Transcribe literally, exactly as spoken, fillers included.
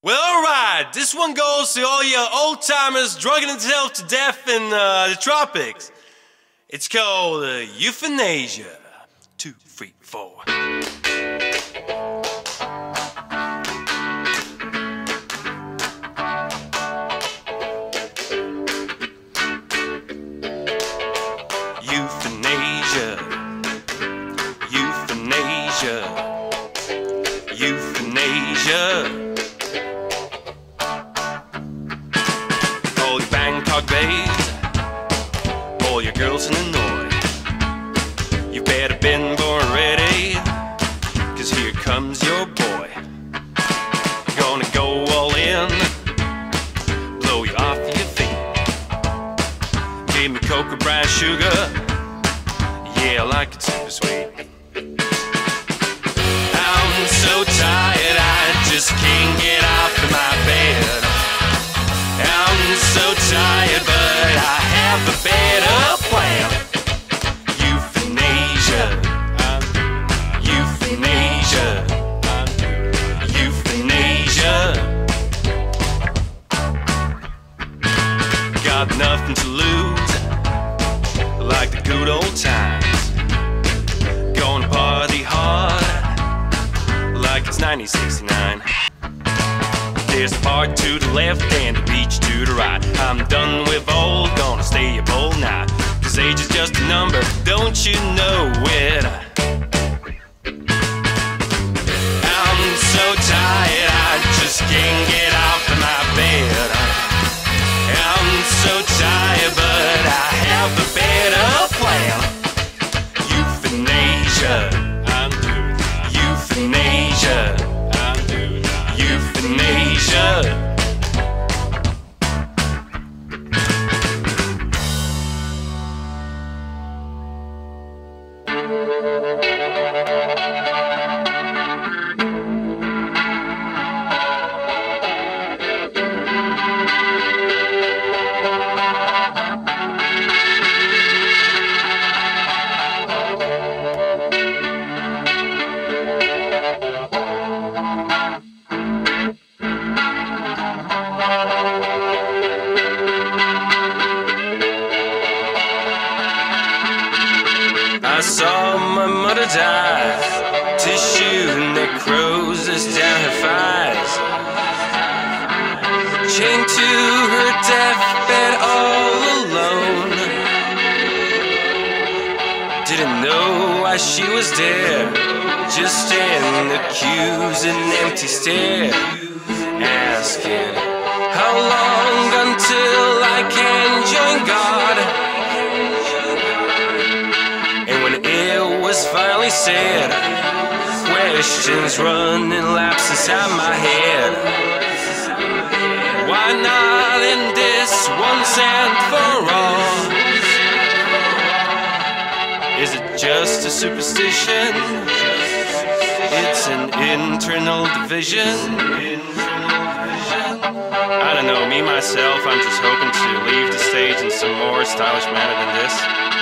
Well, alright, this one goes to all your old-timers drugging themselves to death in uh, the tropics. It's called uh, Euthanasia. Two, three, four. Euthanasia. Euthanasia. Euthanasia. Babes, all your girls in Hanoi, you better been born ready, cause here comes your boy. Gonna go all in, blow you off your feet. Give me cocoa brown sugar, yeah, I like it super sweet. I'm so tired, I just can't get off of my bed. I'm so tired, but I have a better plan. Euthanasia. Euthanasia. Euthanasia. Got nothing to lose, like the good old times. Gonna party hard, like it's nineteen sixty-nine. There's a park to the left and the beach to the right. I'm done with old, gonna stay up all night. Cause age is just a number, don't you know it? I'm so tired, I just can't get off of my bed. I'm so tired, but I have a better plan. Euthanasia. I'm doing euthanasia. I'm doing euthanasia. Sure. I saw my mother die, tissue necrosis down her thighs, chained to her deathbed all alone. Didn't know why she was there, just an accusing empty stare, asking how long until I can join God. Finally said, questions running laps inside my head. Why not end this once and for all? Is it just a superstition? It's an internal division. I don't know, me myself, I'm just hoping to leave the stage in some more stylish manner than this.